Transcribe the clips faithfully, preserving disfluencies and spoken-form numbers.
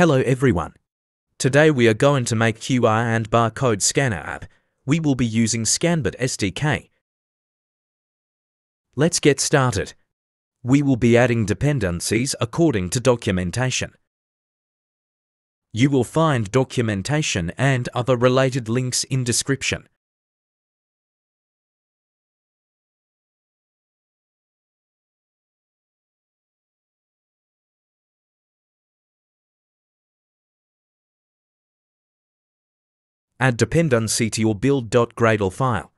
Hello everyone. Today we are going to make Q R and barcode scanner app. We will be using Scanbot S D K. Let's get started. We will be adding dependencies according to documentation. You will find documentation and other related links in description. Add dependency to your build.gradle file.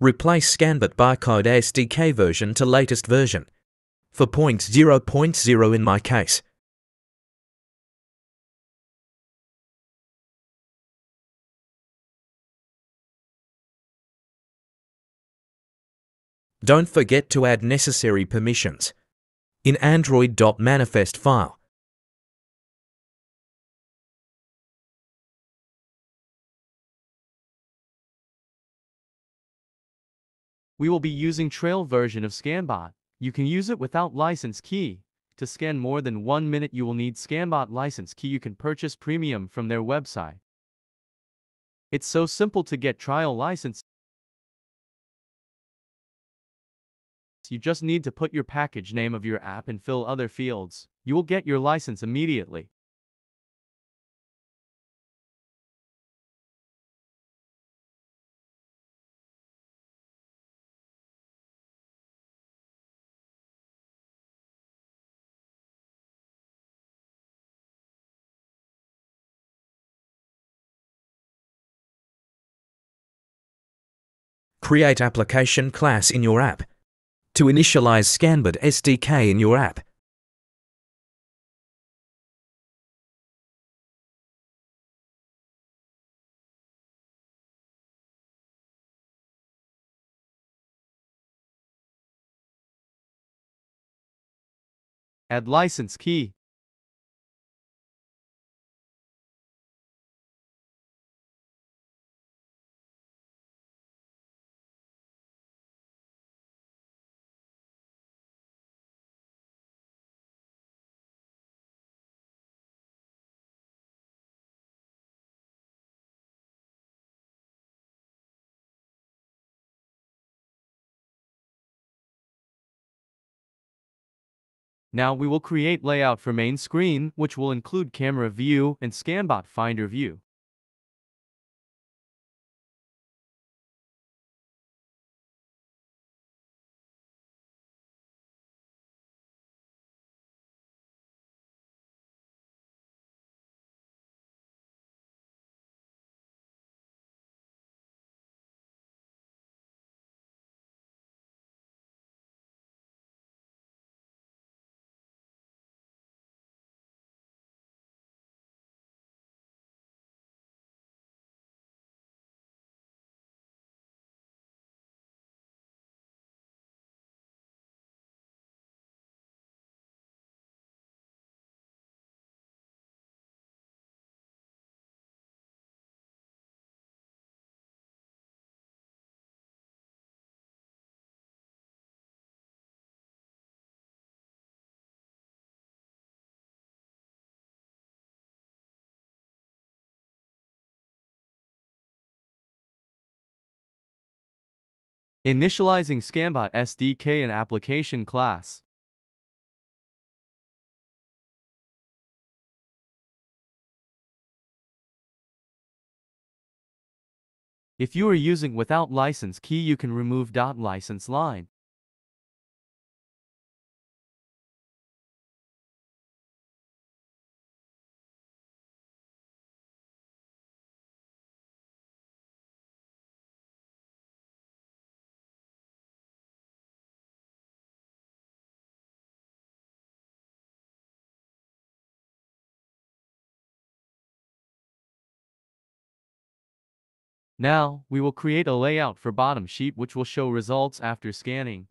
Replace Scanbot barcode S D K version to latest version, for zero point zero in my case. Don't forget to add necessary permissions in Android.manifest file. We will be using trail version of Scanbot. You can use it without license key. To scan more than one minute you will need Scanbot license key. You can purchase premium from their website. It's so simple to get trial license. You just need to put your package name of your app and fill other fields. You will get your license immediately. Create application class in your app to initialize Scanbot S D K in your app. Add license key. Now we will create layout for main screen, which will include camera view and Scanbot finder view. Initializing Scanbot S D K and application class. If you are using without license key, you can remove .license line. Now, we will create a layout for bottom sheet which will show results after scanning.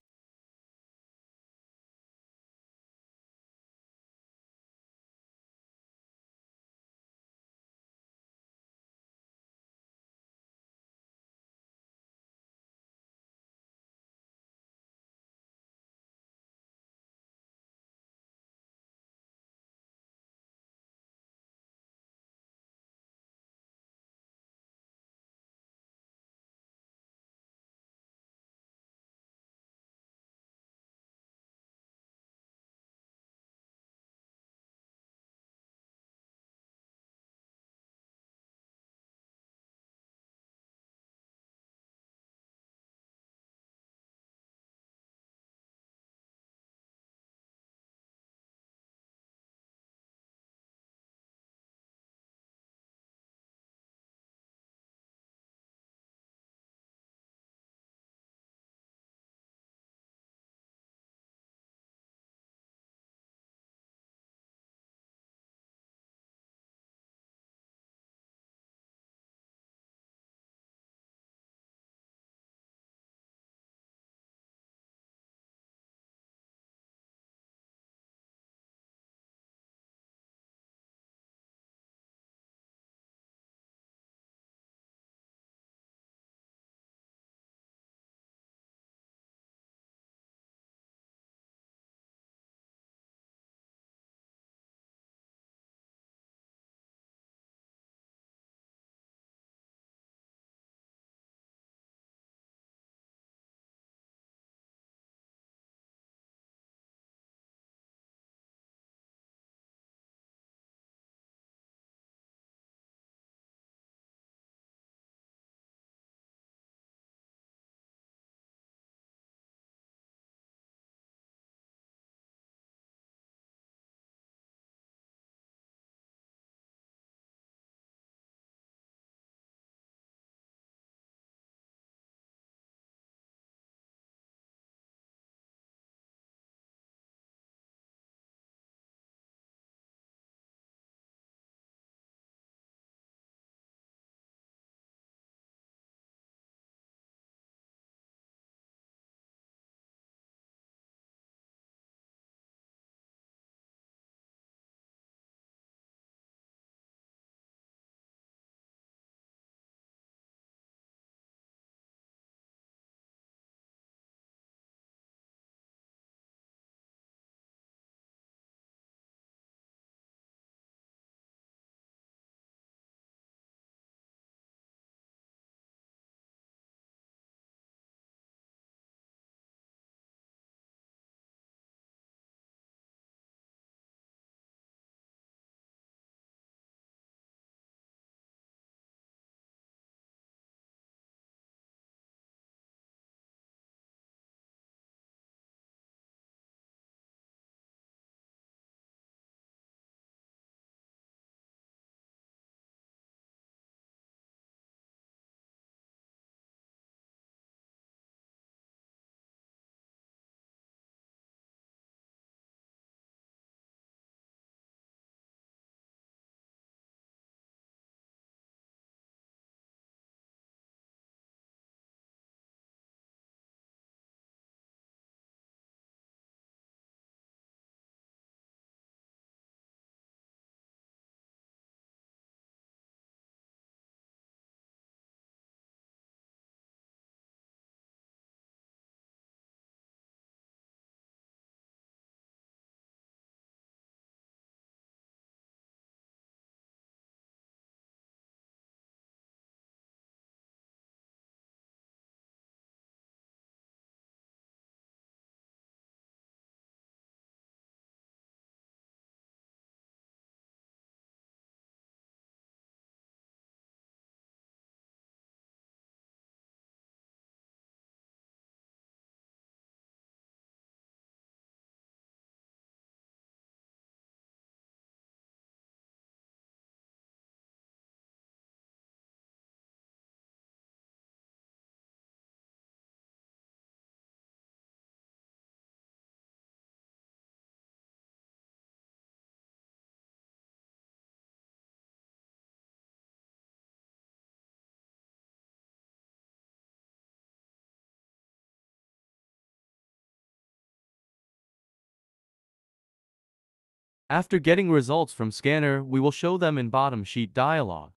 After getting results from scanner, we will show them in bottom sheet dialog.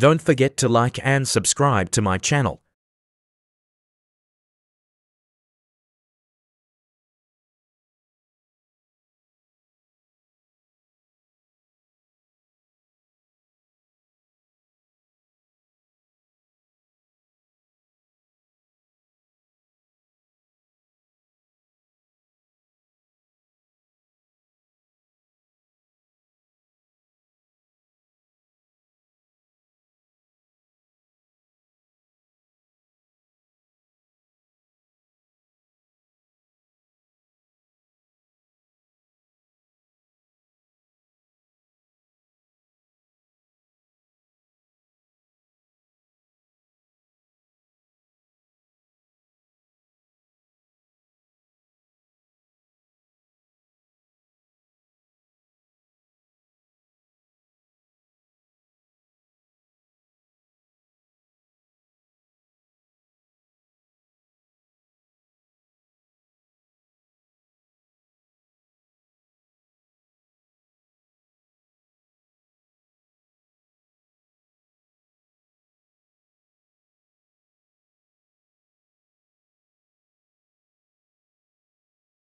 Don't forget to like and subscribe to my channel.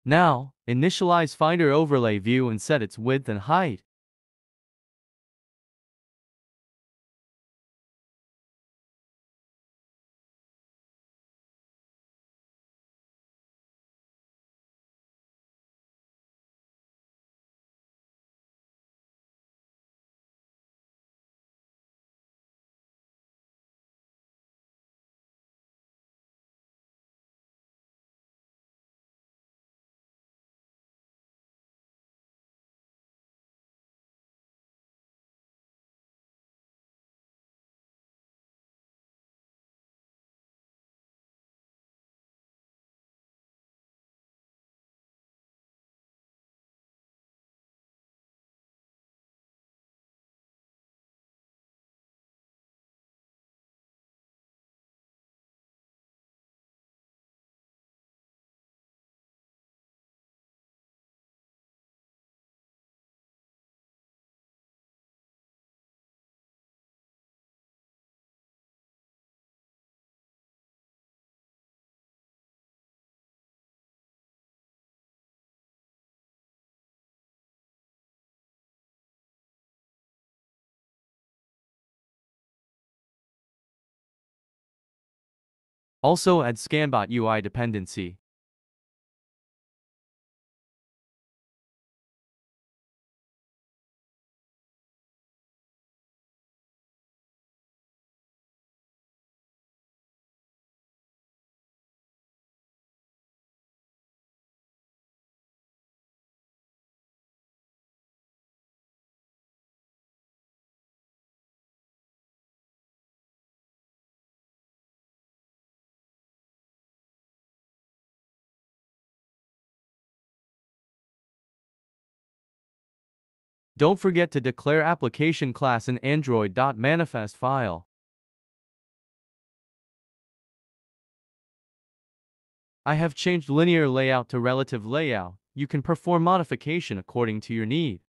Now, initialize Finder overlay view and set its width and height. Also add Scanbot U I dependency. Don't forget to declare application class in Android.manifest file. I have changed linear layout to relative layout. You can perform modification according to your need.